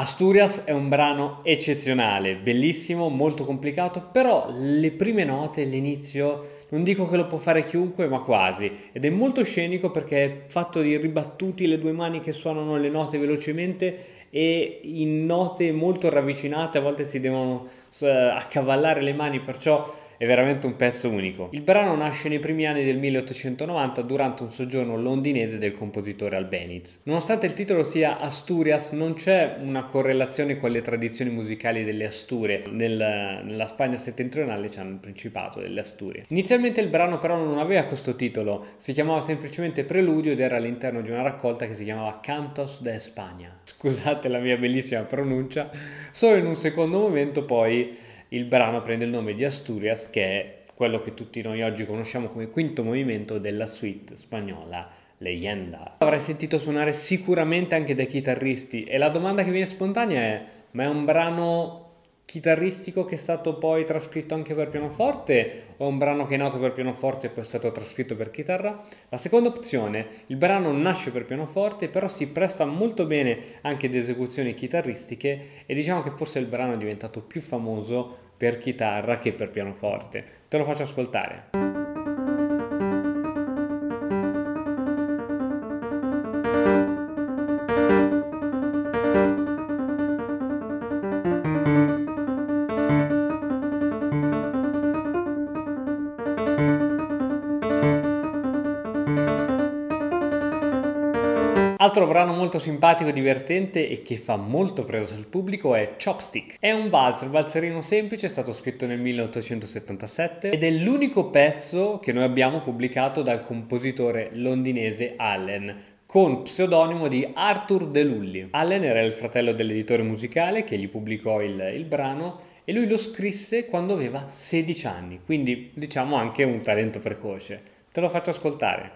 Asturias è un brano eccezionale, bellissimo, molto complicato, però le prime note, l'inizio, non dico che lo può fare chiunque, ma quasi. Ed è molto scenico perché è fatto di ribattuti, le due mani che suonano le note velocemente e in note molto ravvicinate, a volte si devono accavallare le mani, perciò è veramente un pezzo unico. Il brano nasce nei primi anni del 1890 durante un soggiorno londinese del compositore Albéniz. Nonostante il titolo sia Asturias, non c'è una correlazione con le tradizioni musicali delle Asturie. Nella Spagna settentrionale c'è il Principato delle Asturie. Inizialmente il brano però non aveva questo titolo, si chiamava semplicemente Preludio ed era all'interno di una raccolta che si chiamava Cantos de España. Scusate la mia bellissima pronuncia, solo in un secondo momento poi il brano prende il nome di Asturias, che è quello che tutti noi oggi conosciamo come quinto movimento della suite spagnola Leyenda. Avrei sentito suonare sicuramente anche dai chitarristi e la domanda che viene spontanea è: ma è un brano chitarristico che è stato poi trascritto anche per pianoforte o è un brano che è nato per pianoforte e poi è stato trascritto per chitarra? La seconda opzione: il brano nasce per pianoforte però si presta molto bene anche ad esecuzioni chitarristiche e diciamo che forse il brano è diventato più famoso per chitarra che per pianoforte. Te lo faccio ascoltare. Altro brano molto simpatico, divertente e che fa molto presa sul pubblico è Chopsticks. È un valzer, valzerino semplice, è stato scritto nel 1877 ed è l'unico pezzo che noi abbiamo pubblicato dal compositore londinese Allen, con pseudonimo di Arthur De Lulli. Allen era il fratello dell'editore musicale che gli pubblicò il brano e lui lo scrisse quando aveva 16 anni, quindi diciamo anche un talento precoce. Te lo faccio ascoltare.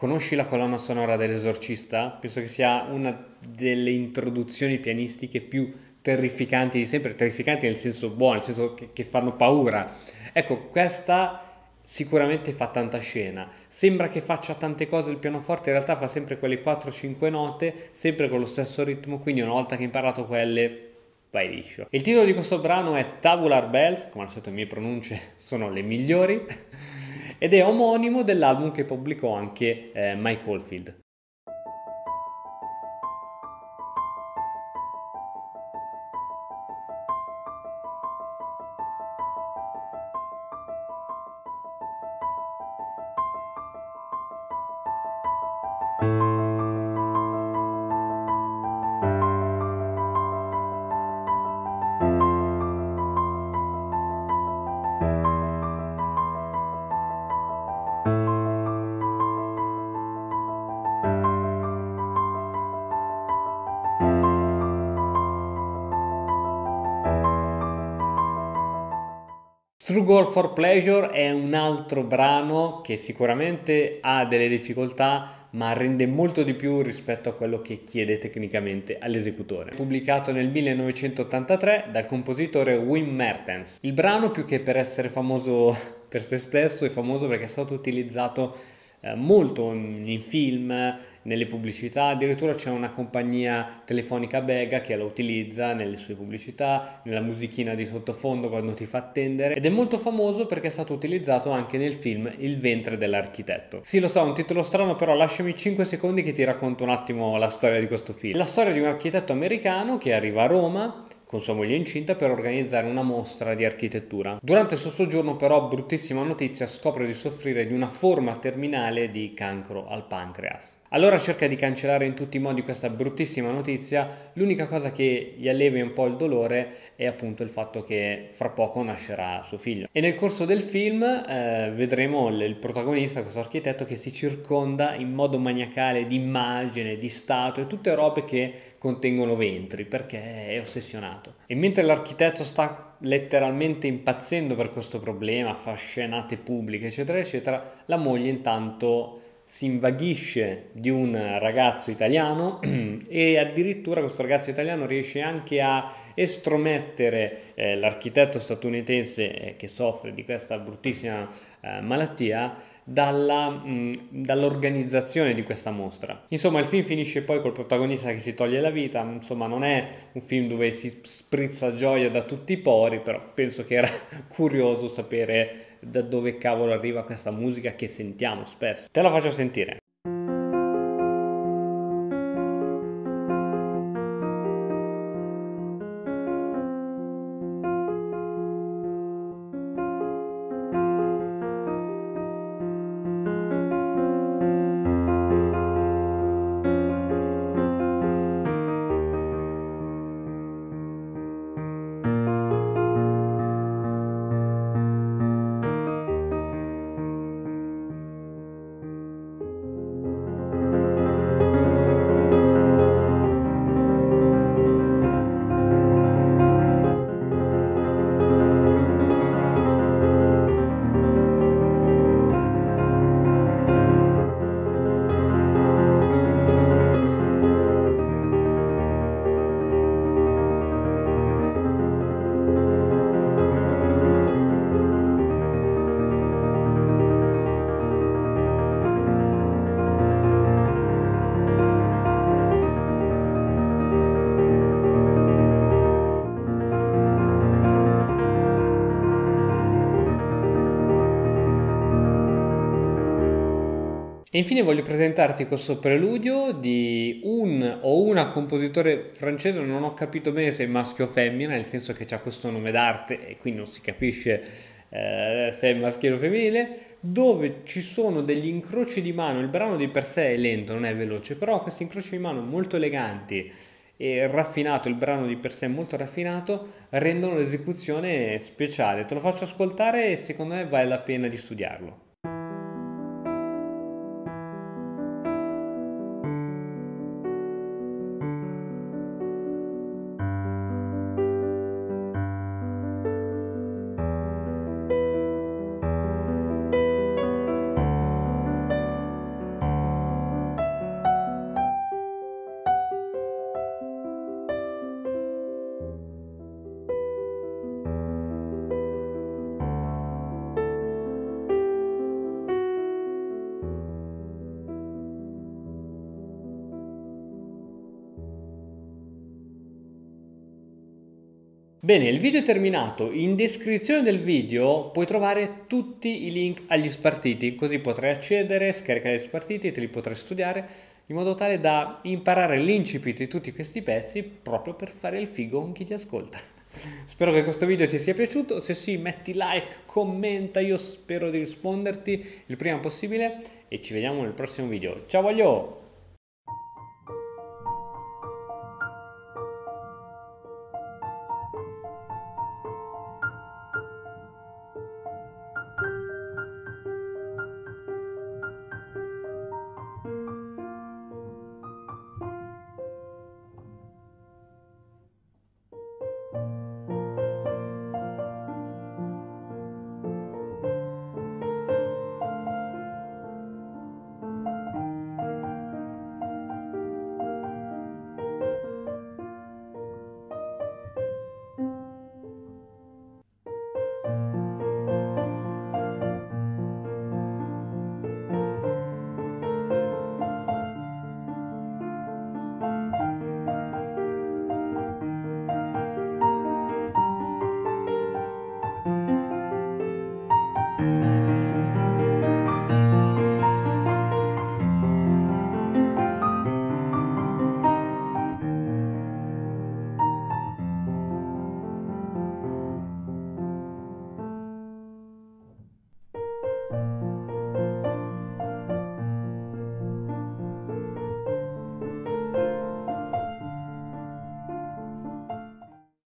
Conosci la colonna sonora dell'Esorcista? Penso che sia una delle introduzioni pianistiche più terrificanti di sempre, terrificanti nel senso buono, nel senso che fanno paura. Ecco, questa sicuramente fa tanta scena, sembra che faccia tante cose il pianoforte, in realtà fa sempre quelle 4-5 note, sempre con lo stesso ritmo, quindi una volta che hai imparato quelle vai liscio. Il titolo di questo brano è Tubular Bells, come al solito le mie pronunce sono le migliori, ed è omonimo dell'album che pubblicò anche Mike Oldfield. Struggle for Pleasure è un altro brano che sicuramente ha delle difficoltà ma rende molto di più rispetto a quello che chiede tecnicamente all'esecutore. Pubblicato nel 1983 dal compositore Wim Mertens. Il brano, più che per essere famoso per se stesso, è famoso perché è stato utilizzato molto in film, nelle pubblicità, addirittura c'è una compagnia telefonica Bega che la utilizza nelle sue pubblicità, nella musichina di sottofondo quando ti fa attendere, ed è molto famoso perché è stato utilizzato anche nel film Il ventre dell'architetto. Sì, lo so, è un titolo strano, però lasciami 5 secondi che ti racconto un attimo la storia di questo film. La storia di un architetto americano che arriva a Roma, con sua moglie incinta per organizzare una mostra di architettura. Durante il suo soggiorno però, bruttissima notizia, scopre di soffrire di una forma terminale di cancro al pancreas. Allora cerca di cancellare in tutti i modi questa bruttissima notizia, l'unica cosa che gli allevia un po' il dolore è appunto il fatto che fra poco nascerà suo figlio. E nel corso del film vedremo il protagonista, questo architetto, che si circonda in modo maniacale di immagini, di statue, tutte robe che contengono ventri, perché è ossessionato. E mentre l'architetto sta letteralmente impazzendo per questo problema, fa scenate pubbliche eccetera eccetera, la moglie intanto si invaghisce di un ragazzo italiano e addirittura questo ragazzo italiano riesce anche a estromettere l'architetto statunitense che soffre di questa bruttissima malattia dall'organizzazione di questa mostra. Insomma, il film finisce poi col protagonista che si toglie la vita. Insomma, non è un film dove si sprizza gioia da tutti i pori, però penso che era curioso sapere da dove cavolo arriva questa musica che sentiamo spesso. Te la faccio sentire. E infine voglio presentarti questo preludio di un o una compositore francese, non ho capito bene se è maschio o femmina, nel senso che c'ha questo nome d'arte e qui non si capisce se è maschile o femminile, dove ci sono degli incroci di mano. Il brano di per sé è lento, non è veloce, però questi incroci di mano molto eleganti e raffinato, il brano di per sé molto raffinato, rendono l'esecuzione speciale. Te lo faccio ascoltare e secondo me vale la pena di studiarlo. Bene, il video è terminato. In descrizione del video puoi trovare tutti i link agli spartiti, così potrai accedere, scaricare gli spartiti, te li potrai studiare in modo tale da imparare l'incipit di tutti questi pezzi proprio per fare il figo con chi ti ascolta. Spero che questo video ti sia piaciuto, se sì metti like, commenta, io spero di risponderti il prima possibile e ci vediamo nel prossimo video. Ciao voglio!